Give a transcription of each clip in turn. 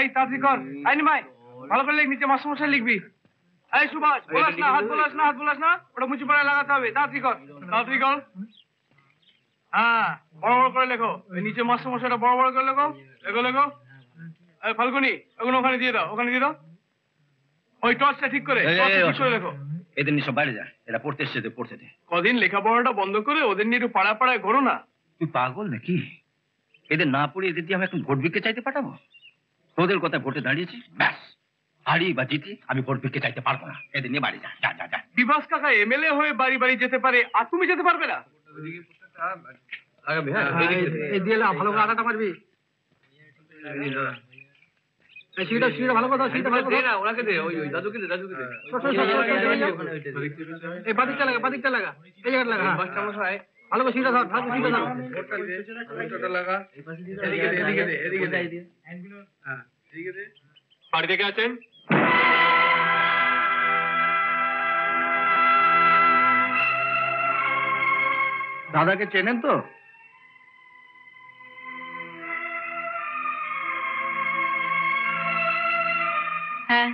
এই তাড়াতাড়ি কর আইনি ভাই ভালো করে লিখ নিচে মাস্টারমশাই লিখবি এই সুভাষ বলাস না ওটা মুচি পড়া লাগাতে হবে তাড়াতাড়ি কর হ্যাঁ বড় করে লেখো নিচে মাস্টারমশাইটা বড় করে লেখো এই ফাল্গুনী ওখানে দিয়ে দাও ওই টর্চটা ঠিক করে লেখো এদিন সব বাইরে যা এটা পড়তে দে কদিন লেখাপড়াটা বন্ধ করে ওদের নিয়ে একটু পাড়ায় ঘোরো না তুই পাগল নাকি এদের না পড়ে এদের দিয়ে আমি এখন ভোট ভিক্ষে চাইতে পাঠাবো তোদের কথা ভোটে দাঁড়িয়েছি ব্যাস হারি বা জিতি আমি ভোট ভিক্ষে চাইতে পারবো না এদের নিয়ে বাড়ি যা বিভাস কাকা এমএলএ হয়ে বাড়ি যেতে পারে আর তুমি যেতে পারবে না বাড়ি থেকে আছেন দাদাকে চেনেন তো হ্যাঁ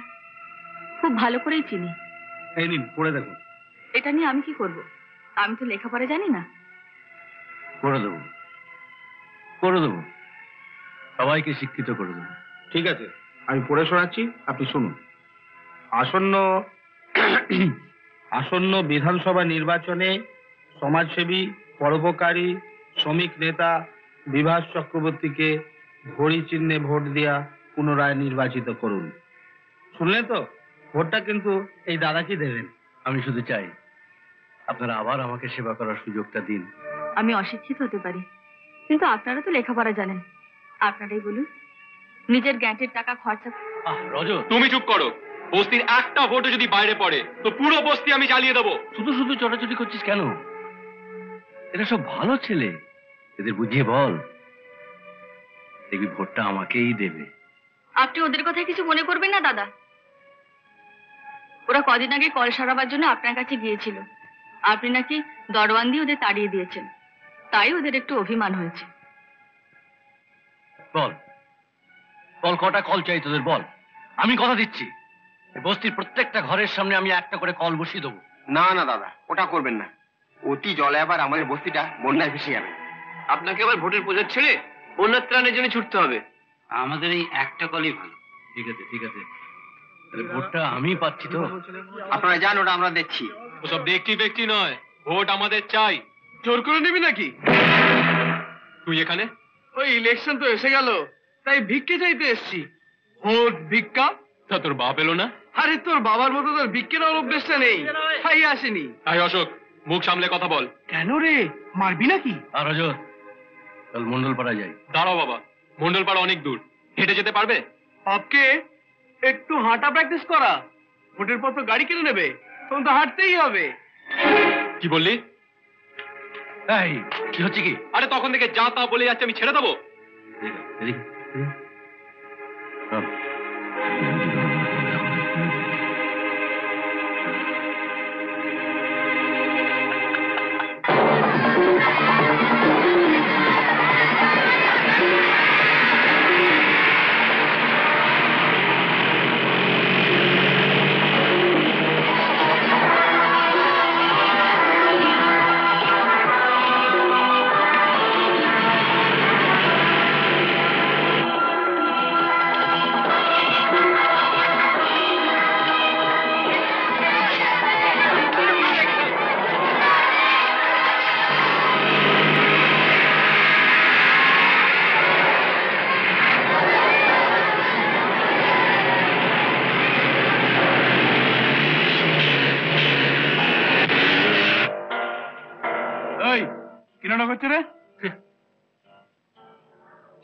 খুব ভালো করেই চিনি এই নিন পড়ে দেখুন এটা নিয়ে আমি কি করব আমি তো লেখাপড়া জানি না করে দেবো সবাইকে শিক্ষিত করে দেবো ঠিক আছে আমি পড়ে শোনাচ্ছি আপনি শুনুন আসন্ন বিধানসভা নির্বাচনে সমাজসেবী পরোপকারী শ্রমিক নেতা বিভাস চক্রবর্তীকে ঘড়ি চিহ্নে ভোট দিয়া পুনরায় নির্বাচিত করুন শুনলেন তো ভোটটা কিন্তু এই দাদাকে দেবেন আমি শুধু চাই আপনারা আবার আমাকে সেবা করার সুযোগটা দিন আমি অশিক্ষিত হতে পারি কিন্তু আপনারা তো লেখাপড়া জানেন আপনারাই বলুন নিজের গ্যান্টের টাকা খরচা রজত তুমি চুপ করো বস্তির একটা ভোটও যদি বাইরে পড়ে তো পুরো বস্তি আমি জ্বালিয়ে দেবো শুধু চটাচটি করছিস কেন এরা সব ভালো ছেলে এদের বুঝিয়ে বল দেখবি ভোটটা আমাকেই দেবে আপনি ওদের কথা কিছু মনে করবেন না দাদা ওরা কদিন আগে কল সারাবার জন্য আপনার কাছে গিয়েছিল আপনি নাকি দরওয়ান দিয়ে ওদের তাড়িয়ে দিয়েছেন তাই ওদের একটু অভিমান হয়েছে বল কটা কল চাই তোদের বল আমি কথা দিচ্ছি বস্তির প্রত্যেকটা ঘরের সামনে আমি একটা করে কল বসিয়ে দেবো না দাদা ওটা করবেন না অতি জলে আবার আমাদের বস্তিটা বন্যায় ভেসে যাবে আপনাকে আবার ভোটের প্রচার ছেড়ে অন্য ত্রাণের জন্য ছুটতে হবে আমাদের এই একটা কলই ভালো ঠিক আছে ভোটটা আমি পাচ্ছি তো আপনারা জান ওটা আমরা দেখছি ওসব ব্যক্তি নয় ভোট আমাদের চাই জোর করে নিবি নাকি তুই এখানে ওই ইলেকশন তো এসে গেল তাই ভিক্ষে চাইতে এসছি ভোট ভিক্ষা তা তোর বাপ এলো না আরে তোর বাবার মতো তোর ভিক্ষে নেওয়ার অভ্যেসটা নেই তাই আসেনি তাই অশোক মুখ সামলে কথা বল কেন রে মারবি নাকি আর অজয় চল মন্ডলপাড়া যাই দাঁড়াও বাবা মন্ডলপাড়া অনেক দূর হেঁটে যেতে পারবে বাপকে একটু হাঁটা প্র্যাকটিস করা ভোটের পর তো গাড়ি কিনে নেবে তখন তো হাঁটতেই হবে কি বললি এই কি হচ্ছে কি আরে তখন থেকে যা তা বলে যাচ্ছে আমি ছেড়ে দেবো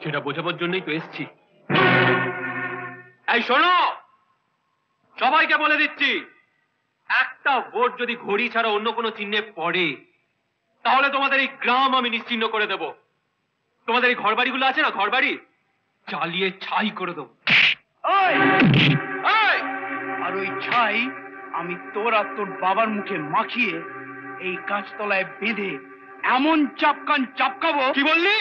সেটা বোঝাবার জন্যই তো এসছি এই শোনো সবাইকে বলে দিচ্ছি একটা ভোট যদি ঘড়ি ছাড়া অন্য কোনো চিহ্নে পড়ে তাহলে তোমাদের এই গ্রাম আমি নিশ্চিহ্ন করে দেব তোমাদের এই ঘর বাড়িগুলো আছে না ঘর বাড়ি চালিয়ে ছাই করে দেবো আর ওই ছাই আমি তোর আর তোর বাবার মুখে মাখিয়ে এই গাছতলায় বেঁধে এমন চাপকান চাপকাবো কি বললি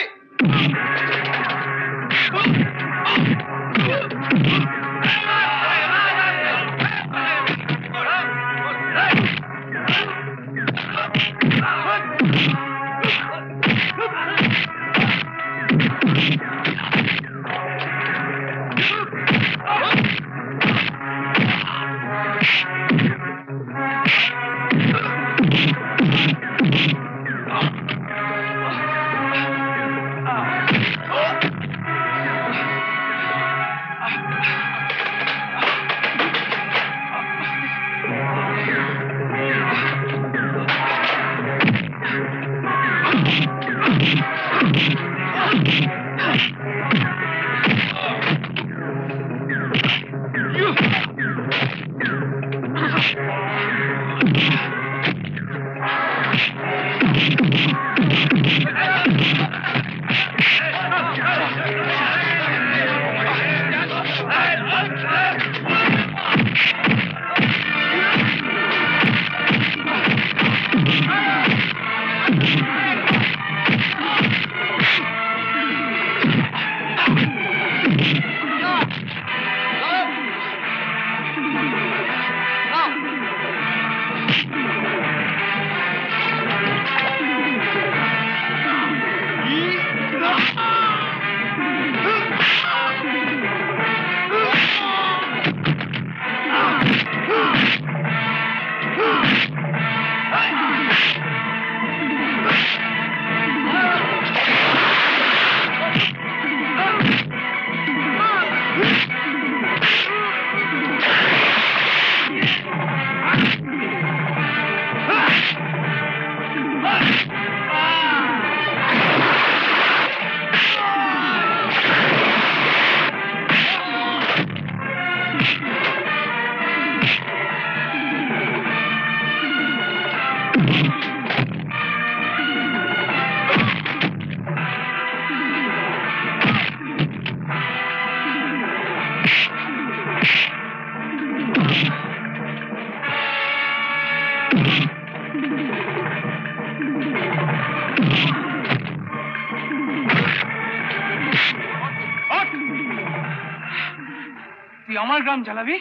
আমার গ্রাম জ্বালাবি,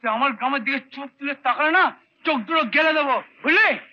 তুই আমার গ্রামের দিকে চোখ তুলে তাকালে না চোখ দুটো গেলে দেবো, বুঝলি?